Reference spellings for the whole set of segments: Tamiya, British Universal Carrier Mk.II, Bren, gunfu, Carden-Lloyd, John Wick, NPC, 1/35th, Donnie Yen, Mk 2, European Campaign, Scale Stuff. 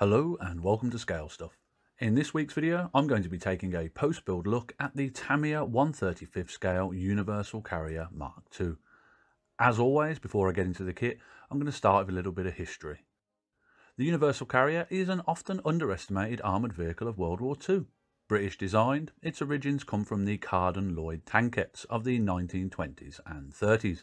Hello and welcome to Scale Stuff. In this week's video, I'm going to be taking a post-build look at the Tamiya 1/35 scale Universal Carrier Mk.II. As always, before I get into the kit, I'm going to start with a little bit of history. The Universal Carrier is an often underestimated armoured vehicle of World War II. British designed, its origins come from the Carden-Lloyd tankettes of the 1920s and 30s.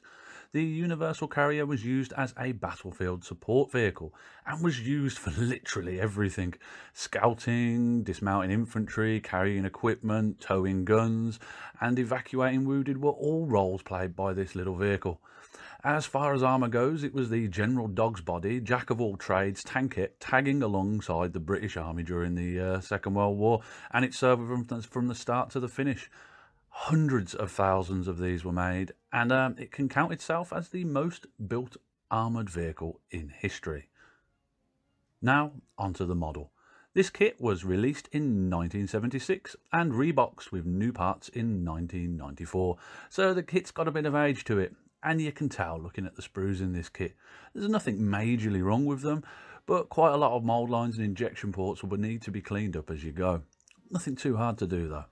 The Universal Carrier was used as a battlefield support vehicle and was used for literally everything. Scouting, dismounting infantry, carrying equipment, towing guns and evacuating wounded were all roles played by this little vehicle. As far as armour goes, it was the general dog's body, jack of all trades tankette tagging alongside the British Army during the Second World War, and it served from the start to the finish. Hundreds of thousands of these were made, and it can count itself as the most built armoured vehicle in history. Now onto the model. This kit was released in 1976 and reboxed with new parts in 1994, so the kit's got a bit of age to it, and you can tell looking at the sprues in this kit. There's nothing majorly wrong with them, but quite a lot of mould lines and injection ports will need to be cleaned up as you go. Nothing too hard to do though.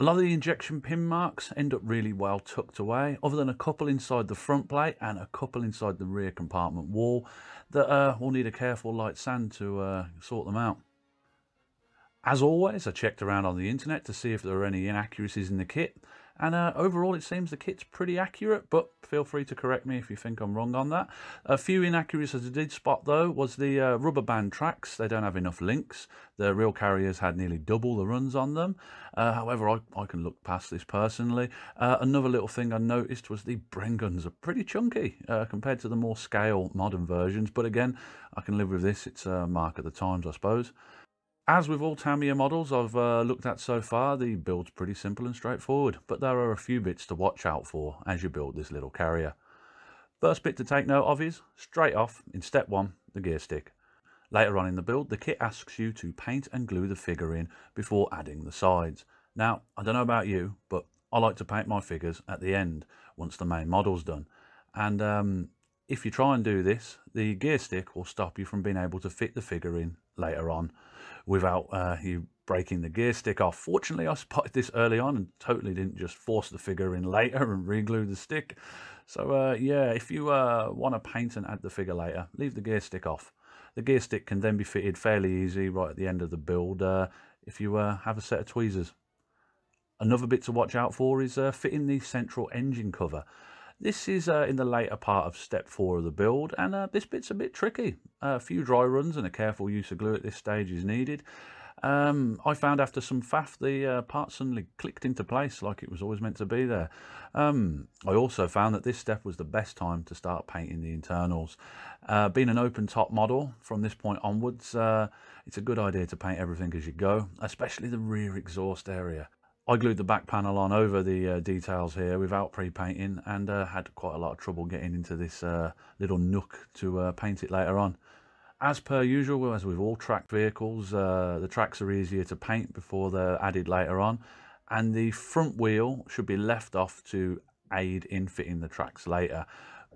A lot of the injection pin marks end up really well tucked away, other than a couple inside the front plate and a couple inside the rear compartment wall that will need a careful light sand to sort them out. As always, I checked around on the internet to see if there are any inaccuracies in the kit, and overall it seems the kit's pretty accurate, but feel free to correct me if you think I'm wrong on that. A few inaccuracies I did spot though was the rubber band tracks. They don't have enough links. The real carriers had nearly double the runs on them. However, I can look past this personally. Another little thing I noticed was the Bren guns are pretty chunky compared to the more scale modern versions, but again, I can live with this. It's a mark of the times, I suppose. As with all Tamiya models I've looked at so far, the build's pretty simple and straightforward, but there are a few bits to watch out for as you build this little carrier. First bit to take note of is, straight off, in step 1, the gear stick. Later on in the build, the kit asks you to paint and glue the figure in before adding the sides. Now, I don't know about you, but I like to paint my figures at the end, once the main model's done. And if you try and do this, the gear stick will stop you from being able to fit the figure in later on without you breaking the gear stick off. Fortunately, I spotted this early on and totally didn't just force the figure in later and re-glue the stick. So yeah, if you want to paint and add the figure later, leave the gear stick off. The gear stick can then be fitted fairly easy right at the end of the build if you have a set of tweezers. Another bit to watch out for is fitting the central engine cover. This is in the later part of step 4 of the build, and this bit's a bit tricky. A few dry runs and a careful use of glue at this stage is needed. I found after some faff the part suddenly clicked into place like it was always meant to be there. I also found that this step was the best time to start painting the internals. Being an open top model from this point onwards, it's a good idea to paint everything as you go, especially the rear exhaust area. I glued the back panel on over the details here without pre-painting, and had quite a lot of trouble getting into this little nook to paint it later on. As per usual, as with all tracked vehicles, the tracks are easier to paint before they're added later on, and the front wheel should be left off to aid in fitting the tracks later.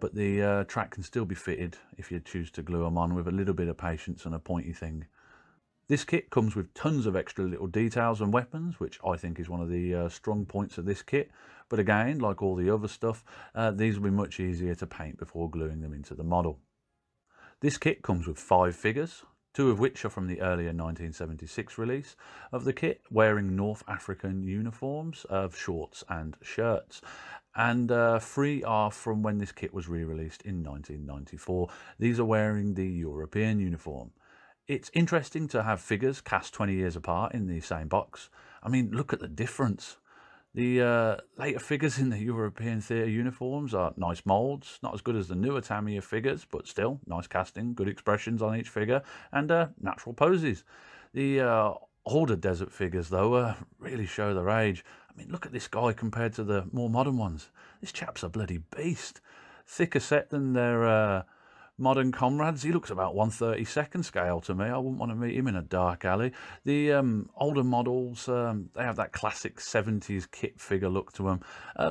But the track can still be fitted if you choose to glue them on with a little bit of patience and a pointy thing. This kit comes with tons of extra little details and weapons, which I think is one of the strong points of this kit, but again, like all the other stuff, these will be much easier to paint before gluing them into the model. This kit comes with 5 figures, 2 of which are from the earlier 1976 release of the kit, wearing North African uniforms of shorts and shirts, and 3 are from when this kit was re-released in 1994. These are wearing the European uniform. It's interesting to have figures cast 20 years apart in the same box. I mean, look at the difference. The later figures in the European theatre uniforms are nice moulds, not as good as the newer Tamiya figures, but still, nice casting, good expressions on each figure, and natural poses. The older desert figures, though, really show their age. I mean, look at this guy compared to the more modern ones. This chap's a bloody beast. Thicker set than their modern comrades. He looks about 1/32 scale to me. I wouldn't want to meet him in a dark alley. The older models, they have that classic 70s kit figure look to them.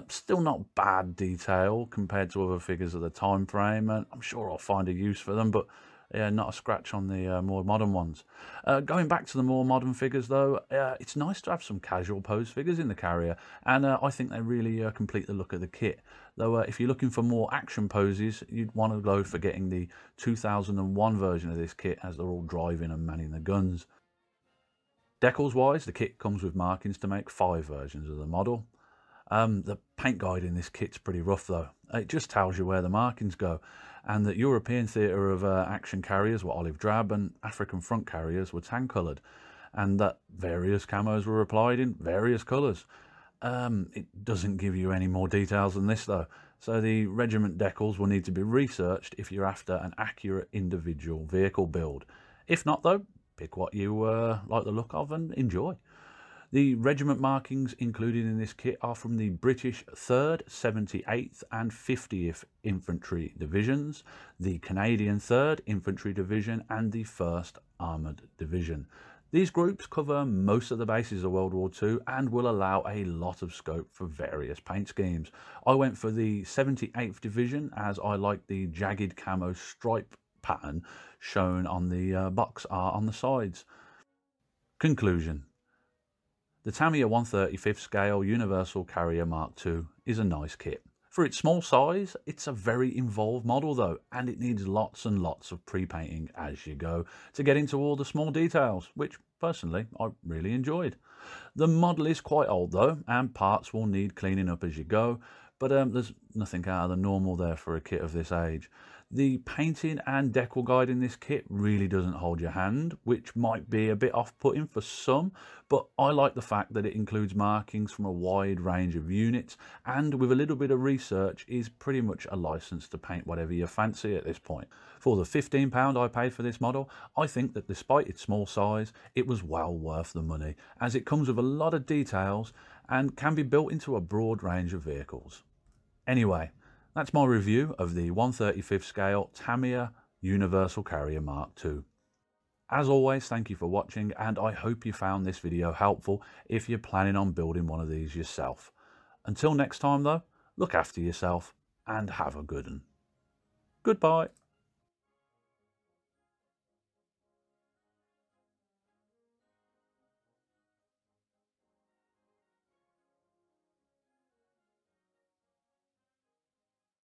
Still not bad detail compared to other figures of the time frame, and I'm sure I'll find a use for them, but not a scratch on the more modern ones. Going back to the more modern figures though, it's nice to have some casual pose figures in the carrier, and I think they really complete the look of the kit. Though if you're looking for more action poses, you'd want to go for getting the 2001 version of this kit, as they're all driving and manning the guns. Decals wise, the kit comes with markings to make 5 versions of the model. The paint guide in this kit's pretty rough though. It just tells you where the markings go, and that European theatre of action carriers were olive drab and African front carriers were tan coloured, and that various camos were applied in various colours. It doesn't give you any more details than this though, so the regiment decals will need to be researched if you're after an accurate individual vehicle build. If not though, pick what you like the look of and enjoy. The regiment markings included in this kit are from the British 3rd, 78th and 50th Infantry Divisions, the Canadian 3rd Infantry Division and the 1st Armoured Division. These groups cover most of the bases of World War II and will allow a lot of scope for various paint schemes. I went for the 78th Division as I like the jagged camo stripe pattern shown on the box art on the sides. Conclusion. The Tamiya 135th Scale Universal Carrier Mk.II is a nice kit. For its small size, it's a very involved model though, and it needs lots and lots of pre-painting as you go to get into all the small details, which personally I really enjoyed. The model is quite old though, and parts will need cleaning up as you go, but there's nothing out of the normal there for a kit of this age. The painting and decal guide in this kit really doesn't hold your hand, which might be a bit off-putting for some, but I like the fact that it includes markings from a wide range of units, and with a little bit of research is pretty much a license to paint whatever you fancy at this point. For the £15 I paid for this model, I think that despite its small size, it was well worth the money, as it comes with a lot of details and can be built into a broad range of vehicles. Anyway, that's my review of the 135th Scale Tamiya Universal Carrier Mk.II. As always, thank you for watching, and I hope you found this video helpful if you're planning on building one of these yourself. Until next time though, look after yourself and have a good one. Goodbye.